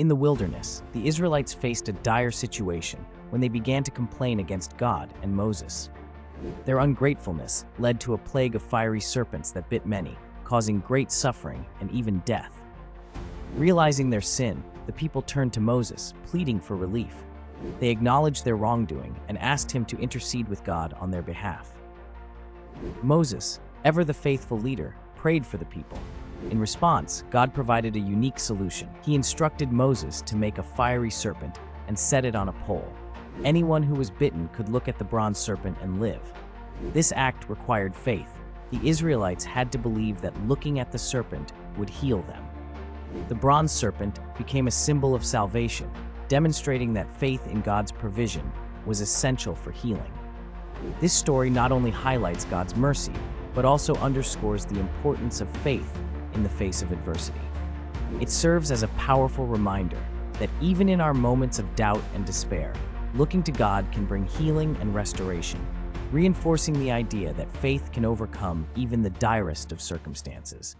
In the wilderness, the Israelites faced a dire situation when they began to complain against God and Moses. Their ungratefulness led to a plague of fiery serpents that bit many, causing great suffering and even death. Realizing their sin, the people turned to Moses, pleading for relief. They acknowledged their wrongdoing and asked him to intercede with God on their behalf. Moses, ever the faithful leader, prayed for the people. In response, God provided a unique solution. He instructed Moses to make a fiery serpent and set it on a pole. Anyone who was bitten could look at the bronze serpent and live. This act required faith. The Israelites had to believe that looking at the serpent would heal them. The bronze serpent became a symbol of salvation, demonstrating that faith in God's provision was essential for healing. This story not only highlights God's mercy, but also underscores the importance of faith in the face of adversity. It serves as a powerful reminder that even in our moments of doubt and despair, looking to God can bring healing and restoration, reinforcing the idea that faith can overcome even the direst of circumstances.